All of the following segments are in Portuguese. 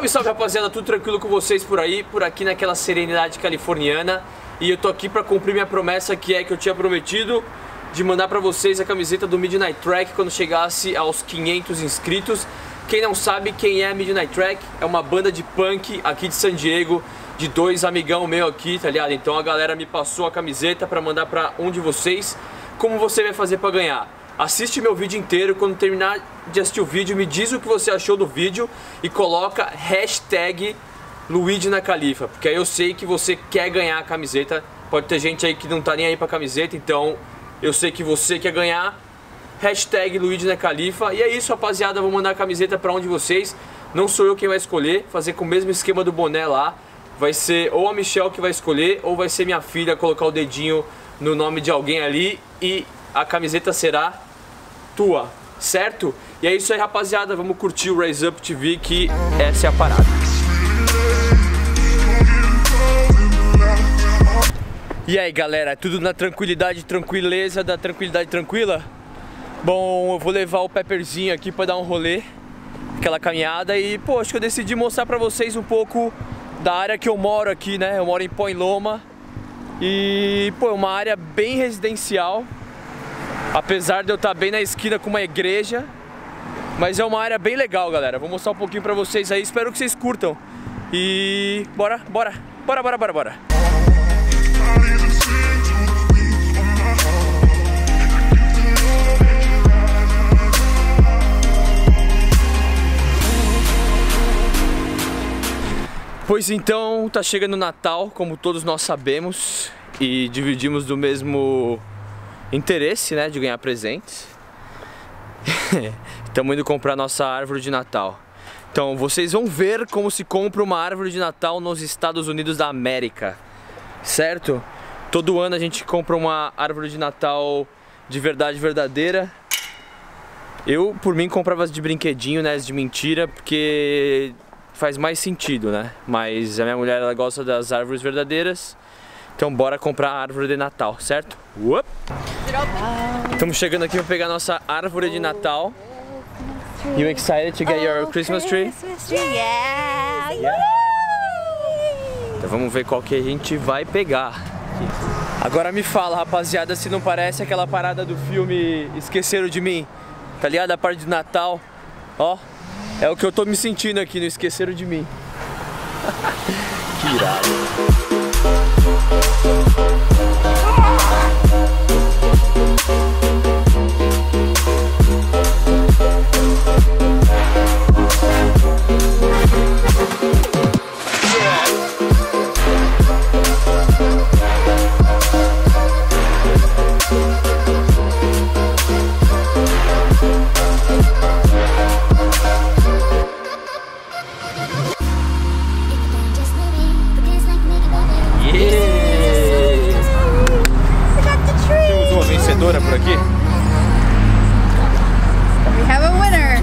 Salve, salve, rapaziada, tudo tranquilo com vocês por aí? Por aqui naquela serenidade californiana. E eu tô aqui pra cumprir minha promessa, que é que eu tinha prometido de mandar pra vocês a camiseta do Midnight Track quando chegasse aos 500 inscritos. Quem não sabe quem é Midnight Track, é uma banda de punk aqui de San Diego, de dois amigão meu aqui, tá ligado? Então a galera me passou a camiseta pra mandar pra um de vocês. Como você vai fazer pra ganhar? Assiste meu vídeo inteiro, quando terminar de assistir o vídeo, me diz o que você achou do vídeo e coloca hashtag Luigi na Califa, porque aí eu sei que você quer ganhar a camiseta. Pode ter gente aí que não tá nem aí pra camiseta, então eu sei que você quer ganhar. Hashtag Luigi na Califa. E é isso, rapaziada, vou mandar a camiseta pra um de vocês. Não sou eu quem vai escolher, fazer com o mesmo esquema do boné lá. Vai ser ou a Michelle que vai escolher, ou vai ser minha filha colocar o dedinho no nome de alguém ali e a camiseta será tua, certo? E é isso aí, rapaziada, vamos curtir o Rise Up TV, que essa é a parada. E aí, galera, tudo na tranquilidade, tranquileza, da tranquilidade tranquila? Bom, eu vou levar o Pepperzinho aqui pra dar um rolê, aquela caminhada, e pô, acho que eu decidi mostrar pra vocês um pouco da área que eu moro aqui, né? Eu moro em Point Loma e, pô, é uma área bem residencial. Apesar de eu estar bem na esquina com uma igreja, mas é uma área bem legal, galera. Vou mostrar um pouquinho pra vocês aí, espero que vocês curtam. E bora. Pois então, tá chegando o Natal, como todos nós sabemos, e dividimos do mesmo interesse, né, de ganhar presentes. Estamos indo comprar nossa árvore de Natal. Então vocês vão ver como se compra uma árvore de Natal nos Estados Unidos da América, certo? Todo ano a gente compra uma árvore de Natal de verdade, verdadeira. Eu, por mim, comprava as de brinquedinho, né, as de mentira, porque faz mais sentido, né? Mas a minha mulher, ela gosta das árvores verdadeiras. Então bora comprar a árvore de Natal, certo? Uop. Estamos chegando aqui para pegar nossa árvore de Natal. You excited to get your Christmas tree? Yeah. Então vamos ver qual que a gente vai pegar. Agora me fala, rapaziada, se não parece aquela parada do filme Esqueceram de Mim, tá ligado? A parte de Natal, ó, é o que eu tô me sentindo aqui no Esqueceram de Mim. Que irado. Por aqui. We have a winner.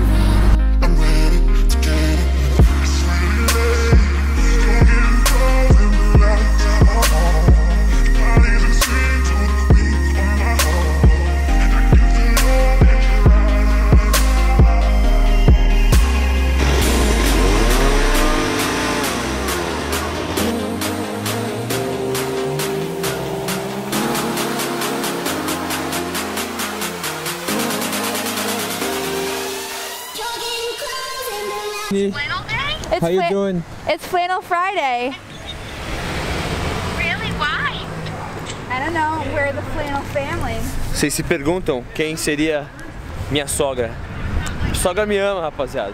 How you doing? It's Flannel Friday. Really? Why? I don't know. We're the Flannel family. Vocês se perguntam quem seria minha sogra. Minha sogra me ama, rapaziada.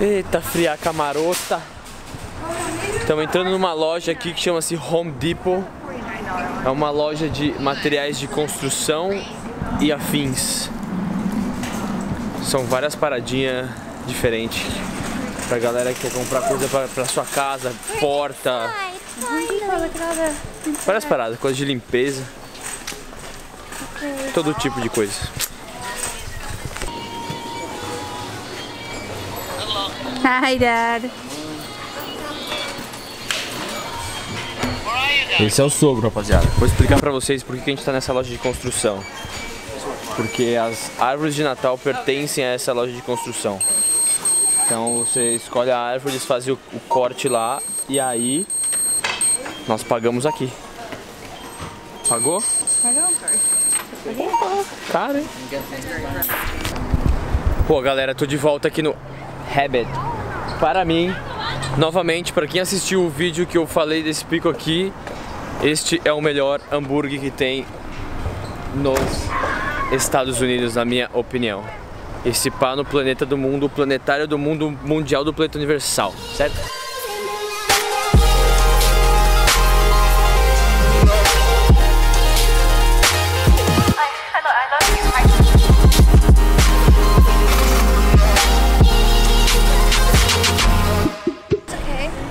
Eita, friaca marota. Estamos entrando numa loja aqui que chama-se Home Depot. É uma loja de materiais de construção e afins. São várias paradinhas diferentes pra galera que quer comprar coisa pra sua casa, porta, várias paradas, coisa de limpeza, todo tipo de coisa. Hi, Dad. Esse é o sogro, rapaziada. Vou explicar pra vocês por que a gente tá nessa loja de construção. Porque as árvores de Natal pertencem a essa loja de construção. Então você escolhe a árvore, eles fazem o corte lá e aí nós pagamos aqui. Pagou? Pagou. Cara, hein? Pô, galera, tô de volta aqui no Habit. Para mim, novamente, para quem assistiu o vídeo que eu falei desse pico aqui, este é o melhor hambúrguer que tem nos Estados Unidos, na minha opinião. Esse pá no planeta do mundo, planetário do mundo, mundial do planeta universal, certo?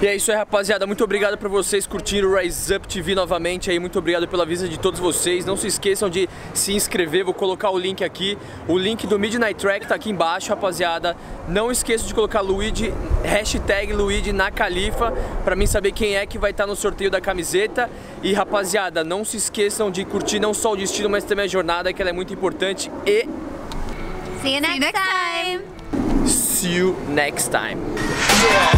E é isso aí, rapaziada, muito obrigado por vocês curtirem o Rise Up TV novamente aí, muito obrigado pela visita de todos vocês. Não se esqueçam de se inscrever, vou colocar o link aqui, o link do Midnight Track tá aqui embaixo, rapaziada. Não esqueçam de colocar Luigi, hashtag Luigi na Califa, pra mim saber quem é que vai estar no sorteio da camiseta. E rapaziada, não se esqueçam de curtir não só o destino, mas também a jornada, que ela é muito importante. E... see you next time! See you next time!